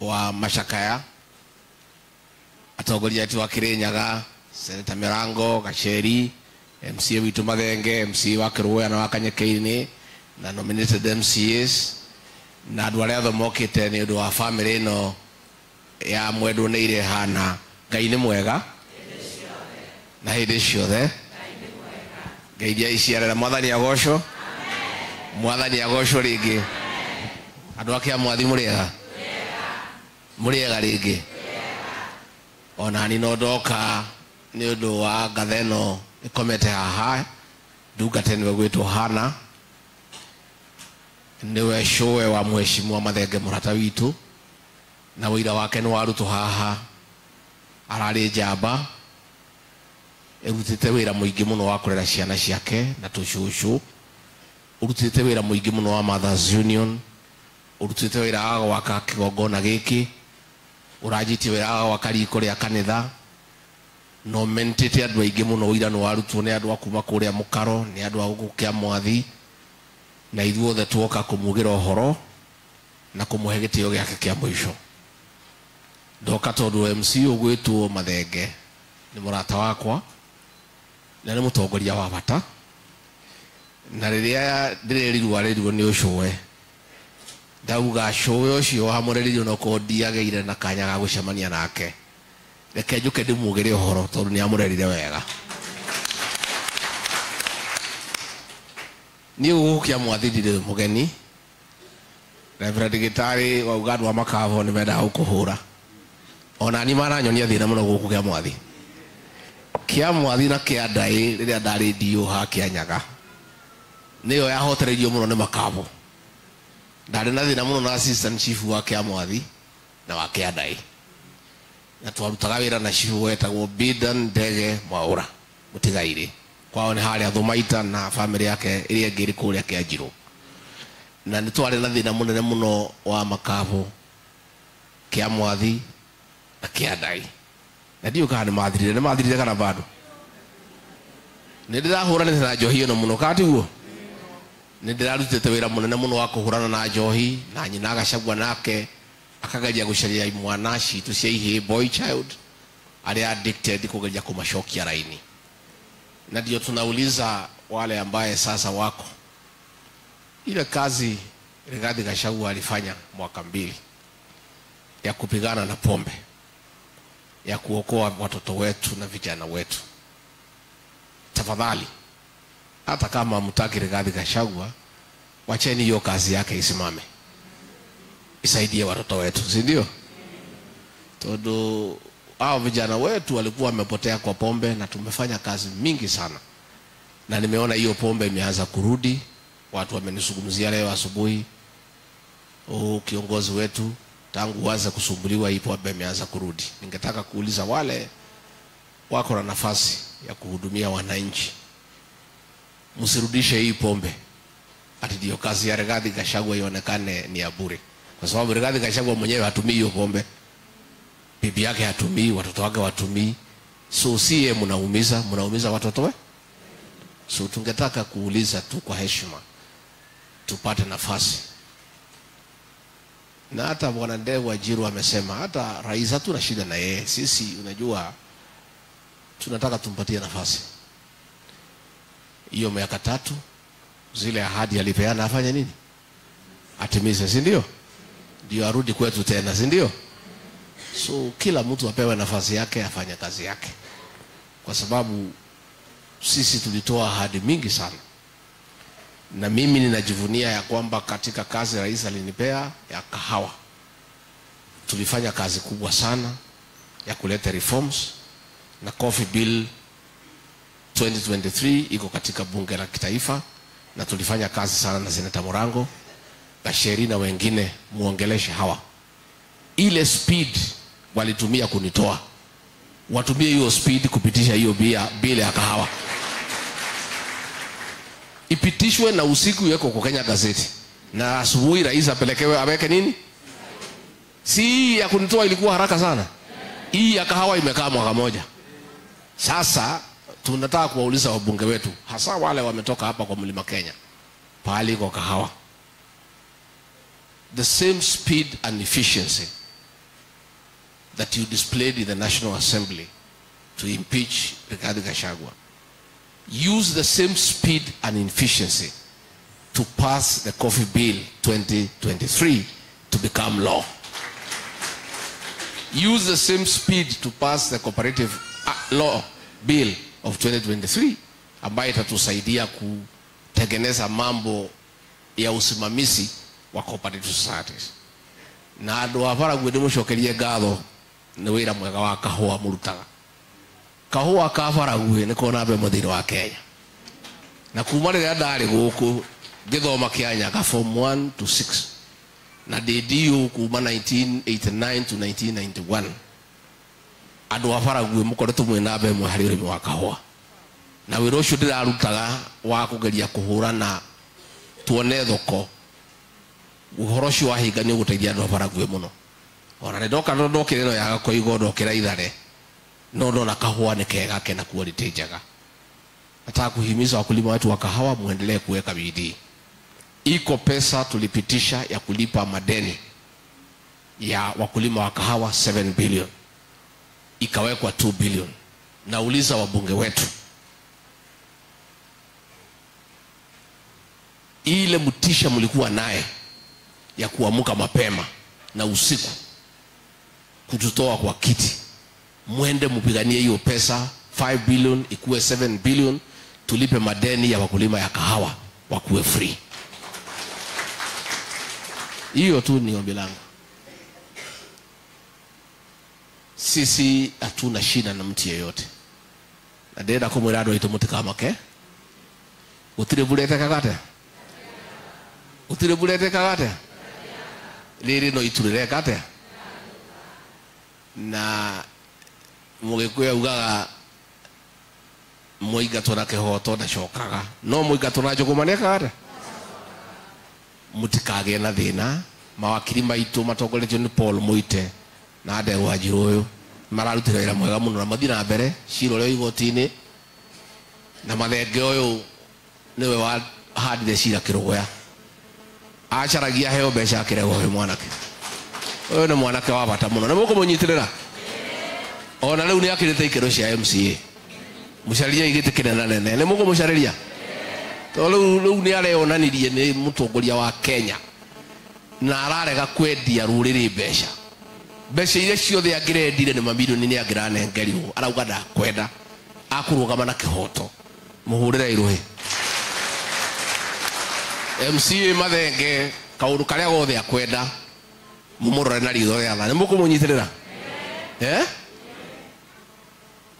wa Mashakaya, atongoria yetu wa Kirinyaga, Seneta Mirango, Kacheri, MCA witu Mathenge, MCA wa Kiruya na wa Kanyekeini, na nominated MCAs, na andå arä a thomokete nä å ndå wa bamä no ya mwendwo nä irehana. Ngai nä mwega na hä ndä ciothe, Ngai nä aiciarera. Mwathani agoco, Mwathani agoco rä ngä. Andå ake a mwathi må rä ega, må rä ega rä ngä. Onani no ndoka nä å ndå wa ngatheno ä komete haha, ndungate nä we gwä two Hana, niwe showe wa Mheshimiwa Mathenge murata witu, na wira wake nä warutwo haha. Ararä njamba ärutite wira muingi muno wa kurera ciana ciake na tucucu, urutite wira muingi muno wa Mothers Union, urutite wira wa gwaka kigongona giki, urajitie wira wa gwaka riko ria kanitha, no mentete andu aingi muno. Wira nä warutwo nä andu a kuma kå rä a må karo, nä andu a gå kä a mwathi, na ithuothe tuoka kumugira horo na kumuhe gitio giake kia mwisho. Ndoka tondu MC ugwitwo Mathenge ni murata wakwa na ni mutongoria wa bata, na riria ndirerirwa rerirwo ni ucuwe ndauga cuwe ucio hamureririo no kondiageire na kanya ga gucemania nake. Reke njuke ndimugire horo tondu ni amurerire wega. Ni ugukia mwathirire mugeni Reverend Gitari wa Uganda wa Makavo ni meda ukuhura. Ona ni maranyonia thina muno guku kia mwathi. Kia mwathi na kia ndai riria ndari ndio ha kia nyaga. Niyo yahotereirio muno ni Makavo. Ndari na thina muno na assistant chief wa kia mwathi na wa kia ndai. Na twarutaga wira na chief wetagwo Bidan Ndege Mwaura mutigaire. Kwao ni haria Thumaita na family yake iria ngiri kuria kia Njiro. Na ni twari na thina munene muno wa Makavo, kia mwathi na kia ndai. Na ndiu kana mathirire kana bado. Ni ndirahurana na njohi no muno kati huo. Ni ndirarutite wira munene muno wa kuhurana na njohi, na nyina Gachagua nake akageria gucaria imwanaci tuciaihe boy child aria addicted kugeria kumacokia raini. Na ndio tunauliza wale ambaye sasa wako ile kazi Rigathi Gachagua alifanya mwaka 2 ya kupigana na pombe, ya kuokoa watoto wetu na vijana wetu. Tafadhali, hata kama hamtaki Rigathi Gachagua, wacheni hiyo kazi yake isimame, isaidie watoto wetu, si ndio? Todo hao vijana wetu walikuwa wamepotea kwa pombe, na tumefanya kazi mingi sana. Na nimeona hiyo pombe imeanza kurudi. Watu wamenisugumzia leo asubuhi, kiongozi wetu tangu waanze kusumbuliwa ipo pombe imeanza kurudi. Ningetaka kuuliza wale wako na nafasi ya kuhudumia wananchi, msirudishe hii pombe ati ndio kazi ya Rigathi Gachagua ionekane ni ya bure. Kwa sababu Rigathi Gachagua mwenyewe hatumii hiyo pombe, bibi yake hatumii, watoto wake watumii. So siye mnaumiza watoto we. So tungetaka kuuliza tu kwa heshima tupate nafasi. Na hata Bwana Ndegwa Jiru amesema hata rais hatuna shida na yeye. Sisi unajua tunataka tumpatie nafasi. Hiyo miaka 3 zile ahadi alipeana afanye nini? Atimize, si ndio? Ndio arudi kwetu tena, si ndio? So kila mtu apewe nafasi yake afanye kazi yake. Kwa sababu sisi tulitoa ahadi mingi sana. Na mimi ninajivunia ya kwamba katika kazi rais alinipea ya kahawa, tulifanya kazi kubwa sana ya kuleta reforms, na coffee bill 2023 iko katika bunge la kitaifa, na tulifanya kazi sana na Seneta Mirango, Kacheri na wengine muongeleshe hawa. Ile speed walitumia kunitoa, watumie hiyo speed kupitisha hiyo bila ya kahawa. Ipitishwe na usiku yako kwa Kenya gazeti, na asubuhi rais apelekewe aweke nini? Si ya kunitoa ilikuwa haraka sana. Hii ya kahawa imekaa mwaka moja. Sasa tunataka kuwauliza wabunge wetu, hasa wale wametoka hapa kwa Mlima Kenya, pahali kwa kahawa. The same speed and efficiency that you displayed in the National Assembly to impeach Rigathi Gachagua. Use the same speed and efficiency to pass the Coffee Bill 2023 to become law. Use the same speed to pass the Cooperative Law Bill of 2023 ambayo itatusaidia kutengeneza mambo ya usimamizi wa cooperative societies. Na ndoavara gwedemushokerie gatho ni wira mwega wa kahua murutaga. Kahua kavara gwe nikona be muthiri wa Kenya. Na kuma rira ndari guku ngithoma Kianyaga from 1 to 6. Na DDU kuma 1989 to 1991. Andu avara gwe mukoretwo mwina be muhari urimi wa kahua. Na wira ucio ndirarutaga wa kugeria kuhurana tuone thoko. Uhoroshi wa higa ni uguteithia andu avarague muno ona ndoka ndokirero yaga koigo ndokira ithare no ndona kahua ni kega kena quality njaga. Nataka kuhimiza wakulima wetu wa kahawa muendelee kuweka bidii. Iko pesa tulipitisha ya kulipa madeni ya wakulima wa kahawa 7 billion ikawekwa 2 billion. Nauliza wabunge wetu, ile mtisha mlikuwa naye ya kuamuka mapema na usiku kututoa kwa kiti, muende mpiganie hiyo pesa 5 billion ikuwe 7 billion tulipe madeni ya wakulima ya kahawa wakuwe free. Hiyo tu ni ombi langu. Sisi hatuna shida na mtu yeyote. Na deda kumurado itumuti kama ke? Utirebulete kakate? Utirebulete kakate? Liri no iturire kate na mugikuya ugaga muigatona kehoto na shokaga no muigatona jokumaneka kate mutikage na thina mawakili maitu matongoretio ni Paul Muite na ade wajiroyo mararutira wira mwega muno na mathina mbere ciroreo igotini na mathenge uyu niwe wa handire cira kirogoya acharagia heo besha kirego he mwanake oyo ni mwanake wa bata muno na muko munyitirira ona riu ni akirite ikero cia MCA musharia igite kinena nene ni muko musharia to riu ni areonanirie ni mutongoria wa Kenya na ararega kwendia ruriri besha ile ciothe angirendire ni mamilioni ni angiranengerirwo arauga da kwenda akurugama na kihoto muhurire iruhi MCA mathenge kaundu karia gothe akwenda mumurore na ritho ya thani mukumunyithirira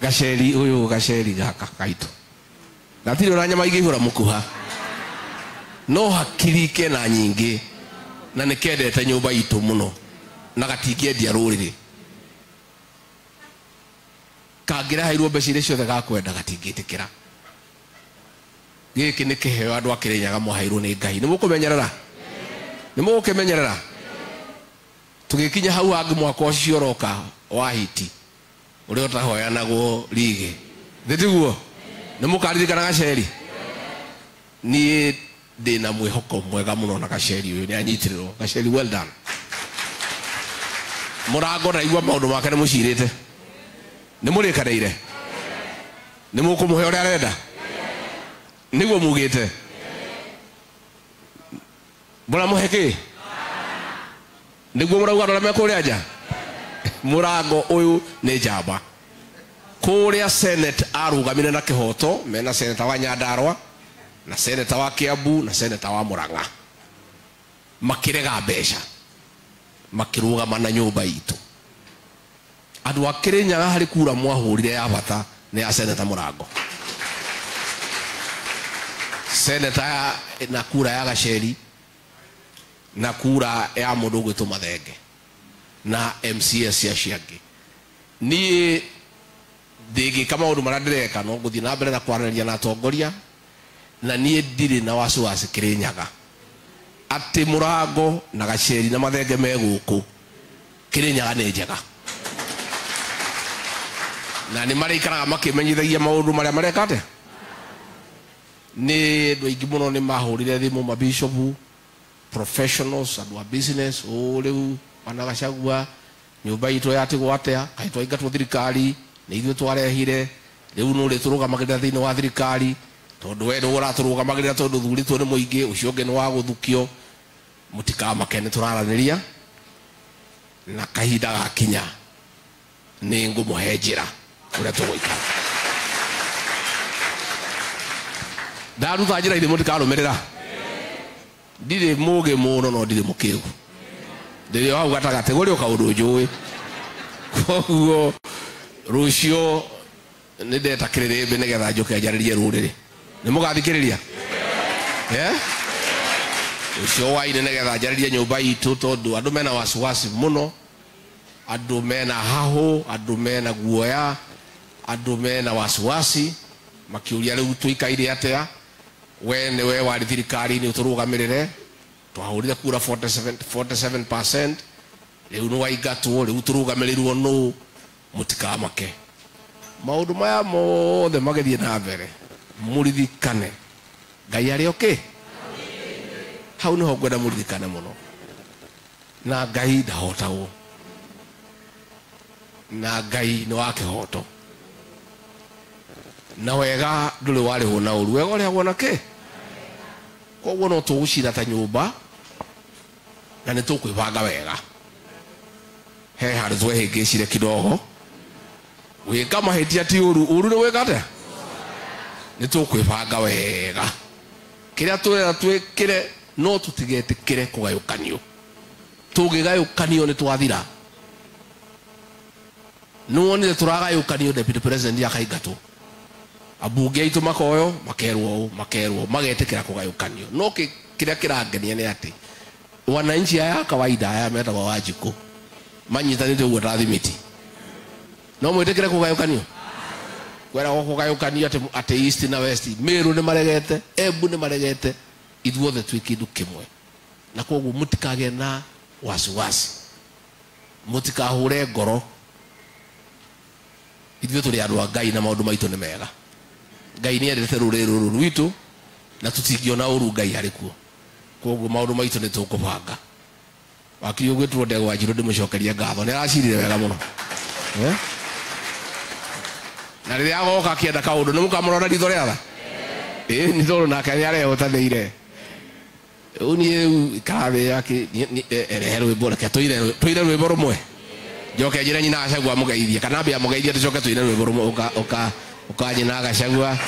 Gacheri uyu Gacheri gaka kaitu natiri uranya maigihura mukuha no hakiri kena nyingi na nikendete nyumba itu muno na gatingiendia ruriri kagira hairwo becire ciothe gakwenda gatingitikira giki ni kiheo andu akirinyaga muhairwo ni Ngai. Nimukumenyerera nimukumenyerera tugikinya hau angi mwaka ucio uroka wa hiti uria utahoyanagwo rigi thitiguo nimukaririkana Gacheri ni ndina mwihoko mwega muno na Gacheri uyu ni anyitirwo. Gacheri well done murango na igwa maundu make ni mucirite ni murikareire ni mukumuhe uria arenda niguo mugite bora muheke niguo murauga ndora mekuria aja murango uyu ni jamba kuria senate arugamine na kihoto mena seneta wa Nyandarua na seneta wa Kiambu na seneta wa Muranga makirega besha makiruga mana nyumba itu andu akirinyaga hari kura mwahurire ya bata ni ya seneta Murango seneta na kura ya Gacheri na kura ya mundu gwitwo Mathenge na MCS ya ciangi ni digi kama undu maradireka no guthi na mbere na kwaranaria na atongoria na nie ndiri na wasu wa Kirinyaga ati Murango na Gacheri na Mathenge meguku Kirinyaga ni njega na ni marikaraga makimenyithagia maundu maria marekate ni doigi muno ni mahurire thimu mabishopu professionals and business ole u wana Gachagua nyumba ito ya tigo watea kaitwa igatwa thirikari ni ithuĩ twarehire riu no rĩtũrũgamagĩrĩra thĩinĩ wa thirikari tondu we no ũratũrũgamagĩrĩra tondu thuritwo nĩ mũingĩ ũcio ũngĩ nĩ wa gũthukio mũtikamakene tũraranĩria na kahinda gakinya nĩ ngũmũhe njĩra ũrĩa tũgũikara ndarutha njĩra ithĩ mũtikarũmĩrĩra ndirĩ mũũgĩ mũno no ndirĩ mũkĩĩgu ndirĩ wau gatagatĩ gũrĩ ũkaũndũ njũĩ koguo rũcio nidetakirire ibe nigetha njuke njaririe ruriri nimugathikiriria ucio waine nigetha njaririe nyumba itu tondu andu mena wasiwasi muno andu mena hahu andu mena guoya andu mena wasiwasi makiuria riu tuikaire atia we ni we wari thirikari ni uturugamirire twahurire kura 47% riu no waigatwo riu turugamirirwo no mutikamake maundu maya mothe magethie na mbere murithikane ngai ari oke hau niho ngwenda murithikane muno na ngai ndahotagwo na ngai ni wa kihoto na wega nduri warihwo na uru wega uria wonake koguo no tugucira ta nyumba na ni tukwibanga wega he haru twehingicire kidogo we kama hetia ti uru ni we gata ni tukwibanga wega kiria twira twikire no tutigetikire kugayukanio tugigayukanio ni twathira no ni turagayukanio deputy president yakaigatu abunge itu makoyo makerwo magetikira kugayukanio no kiria kirangenia ni ati wananchi ya kawaida aya metagwo wajiku manyitanite uguo tathimiti no mwitikire kugayukanio kwera kugayukanio ati east na west miru ni maregete ebu ni maregete ithuothe twi kindu kimwe na koguo mutikage na wasiwasi mutikahure ngoro ithuĩ tũrĩ andũ a Ngai na maũndũ maitũ nĩ mega Ngai nĩ endete rũrĩrĩ rũrũ rwitũ na tũtingiona ũru Ngai arĩ kuo koguo maũndũ maitũ nĩ tũkũbanga wakiri ũgwĩtwo ndegwa njirũ ndĩmũcokerie ngatho nĩ aracirire wega mũno na riria goka kienda kaundu ni mukamurona ritho riatha ni thoro nake ni arehotanire uni kabe yake ereherwo rwimbo reke tuire rwimbo rumwe njoke njire nyina Gachagua mugeithie kana mbia mugeithie tucoke tuire rwimbo rumwe ukanyina Gachagua